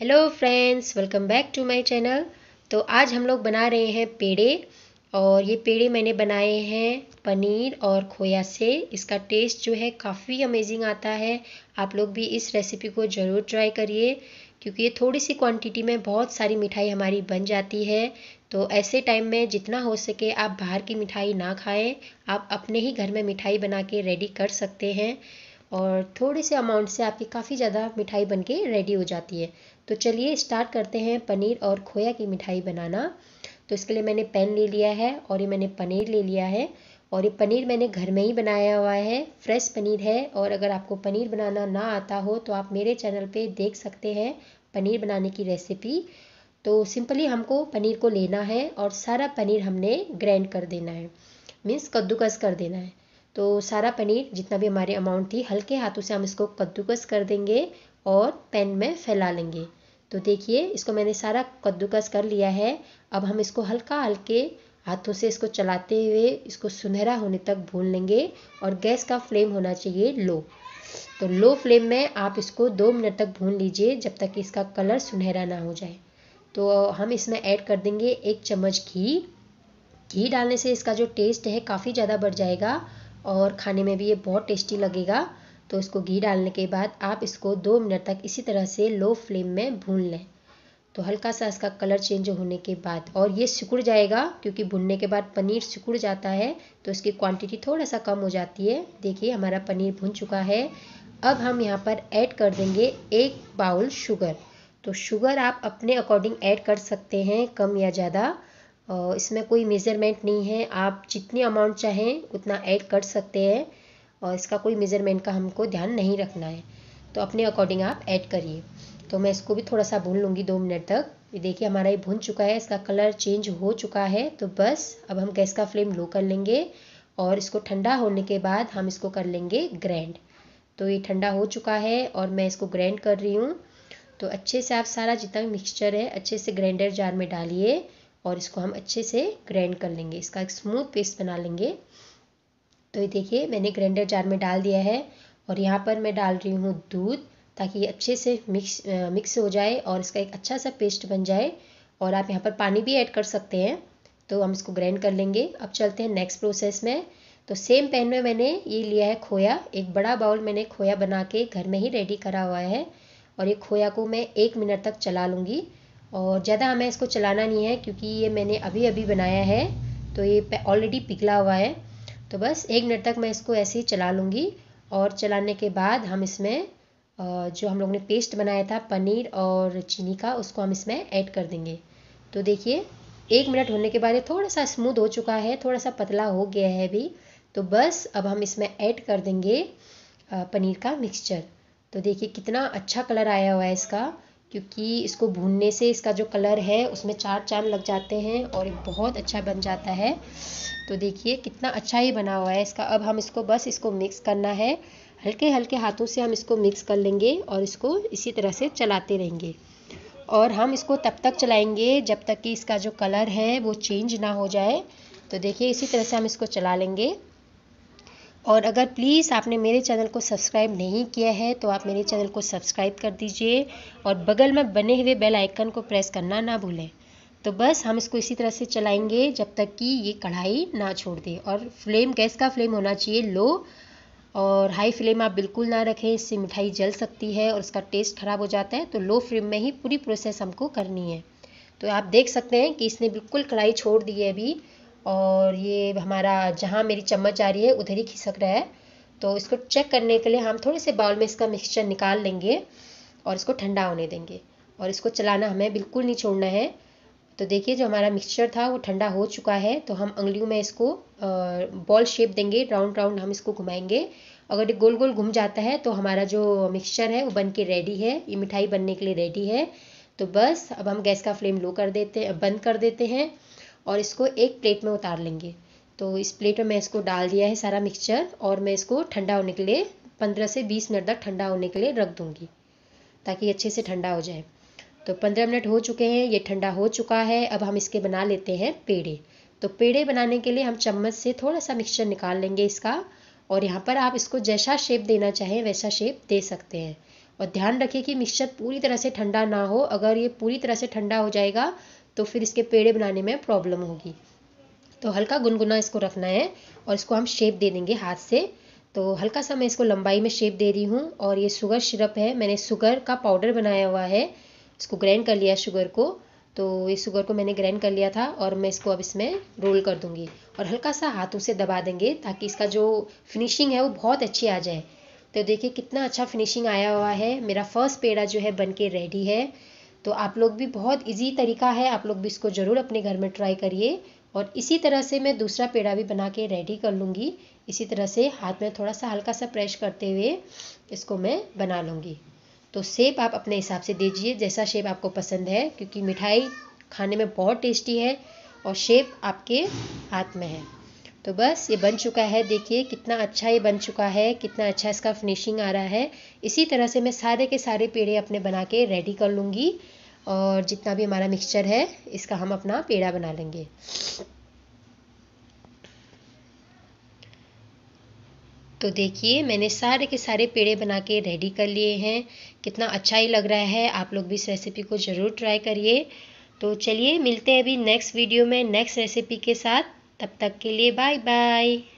Hello friends, welcome back to my channel. तो आज हम लोग बना रहे हैं पेड़े, और ये पेड़े मैंने बनाए हैं पनीर और खोया से। इसका टेस्ट जो है काफ़ी अमेजिंग आता है। आप लोग भी इस रेसिपी को ज़रूर ट्राई करिए, क्योंकि ये थोड़ी सी क्वांटिटी में बहुत सारी मिठाई हमारी बन जाती है। तो ऐसे टाइम में जितना हो सके आप बाहर की मिठाई ना खाएं, आप अपने ही घर में मिठाई बना के रेडी कर सकते हैं, और थोड़े से अमाउंट से आपकी काफ़ी ज़्यादा मिठाई बन के रेडी हो जाती है। तो चलिए स्टार्ट करते हैं पनीर और खोया की मिठाई बनाना। तो इसके लिए मैंने पैन ले लिया है, और ये मैंने पनीर ले लिया है, और ये पनीर मैंने घर में ही बनाया हुआ है, फ्रेश पनीर है। और अगर आपको पनीर बनाना ना आता हो तो आप मेरे चैनल पे देख सकते हैं पनीर बनाने की रेसिपी। तो सिंपली हमको पनीर को लेना है और सारा पनीर हमने ग्राइंड कर देना है, मीन्स कद्दूकस कर देना है। तो सारा पनीर जितना भी हमारे अमाउंट थी, हल्के हाथों से हम इसको कद्दूकस कर देंगे और पैन में फैला लेंगे। तो देखिए, इसको मैंने सारा कद्दूकस कर लिया है। अब हम इसको हल्के हाथों से इसको चलाते हुए इसको सुनहरा होने तक भून लेंगे, और गैस का फ्लेम होना चाहिए लो। तो लो फ्लेम में आप इसको 2 मिनट तक भून लीजिए, जब तक इसका कलर सुनहरा ना हो जाए। तो हम इसमें ऐड कर देंगे 1 चम्मच घी डालने से इसका जो टेस्ट है काफ़ी ज़्यादा बढ़ जाएगा, और खाने में भी ये बहुत टेस्टी लगेगा। तो इसको घी डालने के बाद आप इसको 2 मिनट तक इसी तरह से लो फ्लेम में भून लें। तो हल्का सा इसका कलर चेंज होने के बाद, और ये सिकुड़ जाएगा, क्योंकि भुनने के बाद पनीर सिकुड़ जाता है, तो इसकी क्वांटिटी थोड़ा सा कम हो जाती है। देखिए हमारा पनीर भुन चुका है। अब हम यहाँ पर ऐड कर देंगे 1 बाउल शुगर। तो शुगर आप अपने अकॉर्डिंग ऐड कर सकते हैं, कम या ज़्यादा इसमें कोई मेज़रमेंट नहीं है। आप जितनी अमाउंट चाहें उतना ऐड कर सकते हैं, और इसका कोई मेज़रमेंट का हमको ध्यान नहीं रखना है। तो अपने अकॉर्डिंग आप ऐड करिए। तो मैं इसको भी थोड़ा सा भून लूँगी 2 मिनट तक। ये देखिए हमारा ये भुन चुका है, इसका कलर चेंज हो चुका है। तो बस अब हम गैस का फ्लेम लो कर लेंगे, और इसको ठंडा होने के बाद हम इसको कर लेंगे ग्राइंड। तो ये ठंडा हो चुका है और मैं इसको ग्राइंड कर रही हूँ। तो अच्छे से आप सारा जितना भी मिक्सचर है अच्छे से ग्राइंडर जार में डालिए, और इसको हम अच्छे से ग्राइंड कर लेंगे, इसका एक स्मूथ पेस्ट बना लेंगे। तो ये देखिए मैंने ग्राइंडर जार में डाल दिया है, और यहाँ पर मैं डाल रही हूँ दूध, ताकि ये अच्छे से मिक्स हो जाए और इसका एक अच्छा सा पेस्ट बन जाए। और आप यहाँ पर पानी भी ऐड कर सकते हैं। तो हम इसको ग्राइंड कर लेंगे। अब चलते हैं नेक्स्ट प्रोसेस में। तो सेम पैन में मैंने ये लिया है खोया, 1 बड़ा बाउल मैंने खोया बना के घर में ही रेडी करा हुआ है। और ये खोया को मैं 1 मिनट तक चला लूँगी, और ज़्यादा हमें इसको चलाना नहीं है, क्योंकि ये मैंने अभी अभी बनाया है, तो ये ऑलरेडी पिघला हुआ है। तो बस 1 मिनट तक मैं इसको ऐसे ही चला लूँगी, और चलाने के बाद हम इसमें जो हम लोग ने पेस्ट बनाया था पनीर और चीनी का, उसको हम इसमें ऐड कर देंगे। तो देखिए 1 मिनट होने के बाद ये थोड़ा सा स्मूथ हो चुका है, थोड़ा सा पतला हो गया है अभी। तो बस अब हम इसमें ऐड कर देंगे पनीर का मिक्सचर। तो देखिए कितना अच्छा कलर आया हुआ है इसका, क्योंकि इसको भूनने से इसका जो कलर है उसमें 4 चांद लग जाते हैं, और बहुत अच्छा बन जाता है। तो देखिए कितना अच्छा ही बना हुआ है इसका। अब हम इसको बस इसको मिक्स करना है, हल्के हाथों से हम इसको मिक्स कर लेंगे, और इसको इसी तरह से चलाते रहेंगे। और हम इसको तब तक चलाएंगे जब तक कि इसका जो कलर है वो चेंज ना हो जाए। तो देखिए इसी तरह से हम इसको चला लेंगे। और अगर प्लीज़ आपने मेरे चैनल को सब्सक्राइब नहीं किया है तो आप मेरे चैनल को सब्सक्राइब कर दीजिए, और बगल में बने हुए बेल आइकन को प्रेस करना ना भूलें। तो बस हम इसको इसी तरह से चलाएंगे जब तक कि ये कढ़ाई ना छोड़ दे, और फ्लेम गैस का फ्लेम होना चाहिए लो, और हाई फ्लेम आप बिल्कुल ना रखें, इससे मिठाई जल सकती है और उसका टेस्ट ख़राब हो जाता है। तो लो फ्लेम में ही पूरी प्रोसेस हमको करनी है। तो आप देख सकते हैं कि इसने बिल्कुल कढ़ाई छोड़ दी है अभी, और ये हमारा जहाँ मेरी चम्मच आ रही है उधर ही खिसक रहा है। तो इसको चेक करने के लिए हम थोड़े से बाउल में इसका मिक्सचर निकाल लेंगे, और इसको ठंडा होने देंगे, और इसको चलाना हमें बिल्कुल नहीं छोड़ना है। तो देखिए जो हमारा मिक्सचर था वो ठंडा हो चुका है। तो हम उंगलियों में इसको बॉल शेप देंगे, राउंड राउंड हम इसको घुमाएंगे। अगर ये गोल गोल घूम जाता है तो हमारा जो मिक्सचर है वो बन के रेडी है, ये मिठाई बनने के लिए रेडी है। तो बस अब हम गैस का फ्लेम लो कर देते हैं, बंद कर देते हैं, और इसको एक प्लेट में उतार लेंगे। तो इस प्लेट में मैं इसको डाल दिया है सारा मिक्सचर, और मैं इसको ठंडा होने के लिए 15 से 20 मिनट तक ठंडा होने के लिए रख दूंगी, ताकि अच्छे से ठंडा हो जाए। तो 15 मिनट हो चुके हैं, ये ठंडा हो चुका है। अब हम इसके बना लेते हैं पेड़े। तो पेड़े बनाने के लिए हम चम्मच से थोड़ा सा मिक्सचर निकाल लेंगे इसका, और यहाँ पर आप इसको जैसा शेप देना चाहें वैसा शेप दे सकते हैं। और ध्यान रखिए कि मिक्सचर पूरी तरह से ठंडा ना हो, अगर ये पूरी तरह से ठंडा हो जाएगा तो फिर इसके पेड़े बनाने में प्रॉब्लम होगी। तो हल्का गुनगुना इसको रखना है और इसको हम शेप दे देंगे हाथ से। तो हल्का सा मैं इसको लंबाई में शेप दे रही हूँ। और ये शुगर सिरप है, मैंने शुगर का पाउडर बनाया हुआ है, इसको ग्राइंड कर लिया शुगर को। तो ये शुगर को मैंने ग्राइंड कर लिया था और मैं इसको अब इसमें रोल कर दूंगी और हल्का सा हाथों से दबा देंगे ताकि इसका जो फिनिशिंग है वो बहुत अच्छी आ जाए। तो देखिए कितना अच्छा फिनिशिंग आया हुआ है, मेरा फर्स्ट पेड़ा जो है बनके रेडी है। तो आप लोग भी, बहुत इजी तरीका है, आप लोग भी इसको ज़रूर अपने घर में ट्राई करिए। और इसी तरह से मैं दूसरा पेड़ा भी बना के रेडी कर लूँगी। इसी तरह से हाथ में थोड़ा सा हल्का सा प्रेस करते हुए इसको मैं बना लूँगी। तो शेप आप अपने हिसाब से दीजिए, जैसा शेप आपको पसंद है, क्योंकि मिठाई खाने में बहुत टेस्टी है और शेप आपके हाथ में है। तो बस ये बन चुका है, देखिए कितना अच्छा ये बन चुका है, कितना अच्छा इसका फिनिशिंग आ रहा है। इसी तरह से मैं सारे के सारे पेड़े अपने बना के रेडी कर लूँगी और जितना भी हमारा मिक्सचर है इसका हम अपना पेड़ा बना लेंगे। तो देखिए मैंने सारे के सारे पेड़े बना के रेडी कर लिए हैं, कितना अच्छा ही लग रहा है। आप लोग भी इस रेसिपी को ज़रूर ट्राई करिए। तो चलिए मिलते हैं अभी नेक्स्ट वीडियो में नेक्स्ट रेसिपी के साथ, तब तक के लिए बाय बाय।